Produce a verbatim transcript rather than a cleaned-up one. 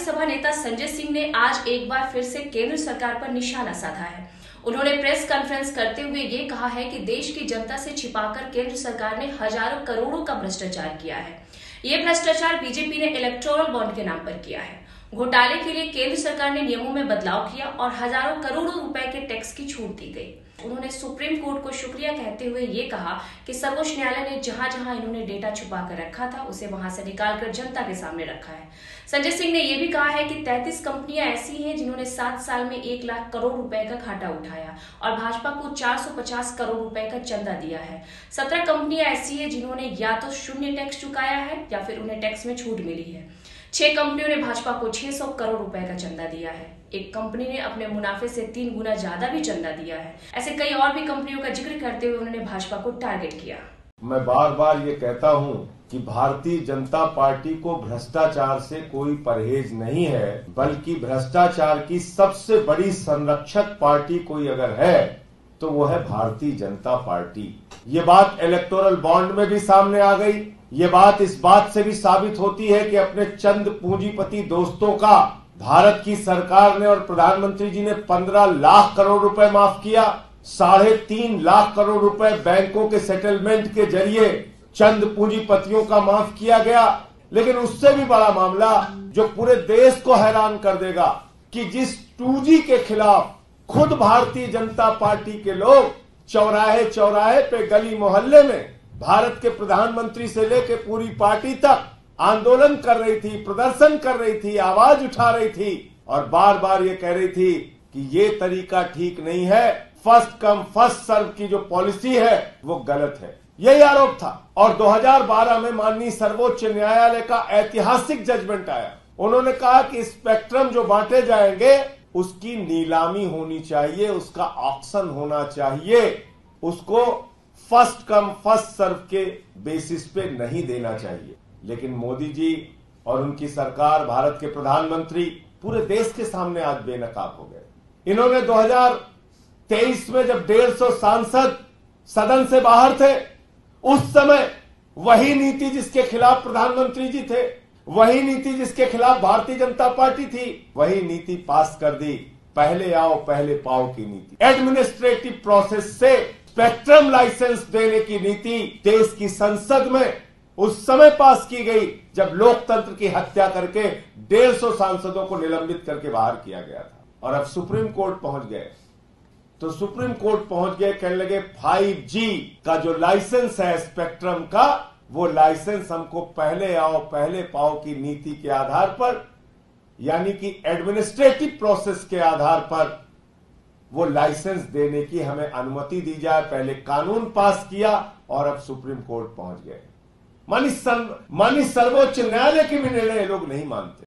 राज्यसभा नेता संजय सिंह ने आज एक बार फिर से केंद्र सरकार पर निशाना साधा है। उन्होंने प्रेस कॉन्फ्रेंस करते हुए ये कहा है कि देश की जनता से छिपाकर केंद्र सरकार ने हजारों करोड़ों का भ्रष्टाचार किया है। ये भ्रष्टाचार बीजेपी ने इलेक्ट्रॉल बॉन्ड के नाम पर किया है। घोटाले के लिए केंद्र सरकार ने नियमों में बदलाव किया और हजारों करोड़ों रुपए के टैक्स की छूट दी गई। उन्होंने सुप्रीम कोर्ट को शुक्रिया कहते हुए ये कहा कि सर्वोच्च न्यायालय ने जहां जहां इन्होंने डेटा छुपा कर रखा था उसे वहां से निकालकर जनता के सामने रखा है। संजय सिंह ने यह भी कहा है कि तैंतीस कंपनियां ऐसी हैं जिन्होंने सात साल में एक लाख करोड़ रुपए का घाटा उठाया और भाजपा को चार सौ पचास करोड़ रुपए का चंदा दिया है। सत्रह कंपनियां ऐसी है जिन्होंने या तो शून्य टैक्स चुकाया है या फिर उन्हें टैक्स में छूट मिली है। छह कंपनियों ने भाजपा को छह सौ करोड़ रुपए का चंदा दिया है। एक कंपनी ने अपने मुनाफे से तीन गुना ज्यादा भी चंदा दिया है। ऐसे कई और भी कंपनियों का जिक्र करते हुए उन्होंने भाजपा को टारगेट किया। मैं बार बार ये कहता हूँ कि भारतीय जनता पार्टी को भ्रष्टाचार से कोई परहेज नहीं है, बल्कि भ्रष्टाचार की सबसे बड़ी संरक्षक पार्टी कोई अगर है तो वो है भारतीय जनता पार्टी। ये बात इलेक्टोरल बॉन्ड में भी सामने आ गई। ये बात इस बात से भी साबित होती है कि अपने चंद पूंजीपति दोस्तों का भारत की सरकार ने और प्रधानमंत्री जी ने पंद्रह लाख करोड़ रुपए माफ किया। साढ़े तीन लाख करोड़ रुपए बैंकों के सेटलमेंट के जरिए चंद पूंजीपतियों का माफ किया गया। लेकिन उससे भी बड़ा मामला जो पूरे देश को हैरान कर देगा कि जिस टू जी के खिलाफ खुद भारतीय जनता पार्टी के लोग चौराहे चौराहे पे गली मोहल्ले में भारत के प्रधानमंत्री से लेकर पूरी पार्टी तक आंदोलन कर रही थी, प्रदर्शन कर रही थी, आवाज उठा रही थी और बार बार ये कह रही थी कि ये तरीका ठीक नहीं है, फर्स्ट कम फर्स्ट सर्व की जो पॉलिसी है वो गलत है, यही आरोप था। और दो हज़ार बारह में माननीय सर्वोच्च न्यायालय का ऐतिहासिक जजमेंट आया। उन्होंने कहा कि स्पेक्ट्रम जो बांटे जाएंगे उसकी नीलामी होनी चाहिए, उसका ऑक्शन होना चाहिए, उसको फर्स्ट कम फर्स्ट सर्व के बेसिस पे नहीं देना चाहिए। लेकिन मोदी जी और उनकी सरकार, भारत के प्रधानमंत्री पूरे देश के सामने आज बेनकाब हो गए। इन्होंने दो हज़ार तेईस में जब डेढ़ सौ सांसद सदन से बाहर थे, उस समय वही नीति जिसके खिलाफ प्रधानमंत्री जी थे, वही नीति जिसके खिलाफ भारतीय जनता पार्टी थी, वही नीति पास कर दी। पहले आओ पहले पाओ की नीति, एडमिनिस्ट्रेटिव प्रोसेस से स्पेक्ट्रम लाइसेंस देने की नीति देश की संसद में उस समय पास की गई जब लोकतंत्र की हत्या करके डेढ़ सौ सांसदों को निलंबित करके बाहर किया गया था। और अब सुप्रीम कोर्ट पहुंच गए तो सुप्रीम कोर्ट पहुंच गए कहने लगे फाइव जी का जो लाइसेंस है स्पेक्ट्रम का, वो लाइसेंस हमको पहले आओ पहले पाओ की नीति के आधार पर, यानी कि एडमिनिस्ट्रेटिव प्रोसेस के आधार पर वो लाइसेंस देने की हमें अनुमति दी जाए। पहले कानून पास किया और अब सुप्रीम कोर्ट पहुंच गए। मानी सर्वोच्च न्यायालय के भी निर्णय लोग नहीं मानते।